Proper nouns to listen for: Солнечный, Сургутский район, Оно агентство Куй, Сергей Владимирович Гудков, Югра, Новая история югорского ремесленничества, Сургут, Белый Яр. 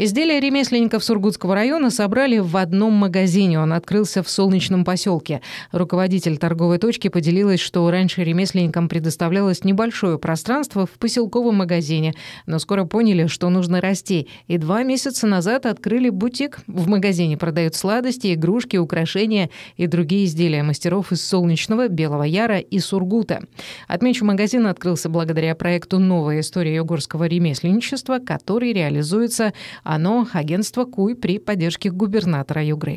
Изделия ремесленников Сургутского района собрали в одном магазине. Он открылся в Солнечном поселке. Руководитель торговой точки поделилась, что раньше ремесленникам предоставлялось небольшое пространство в поселковом магазине. Но скоро поняли, что нужно расти. И 2 месяца назад открыли бутик. В магазине продают сладости, игрушки, украшения и другие изделия мастеров из Солнечного, Белого Яра и Сургута. Отмечу, магазин открылся благодаря проекту «Новая история югорского ремесленничества», который реализуется «Оно агентство Куй» при поддержке губернатора Югры.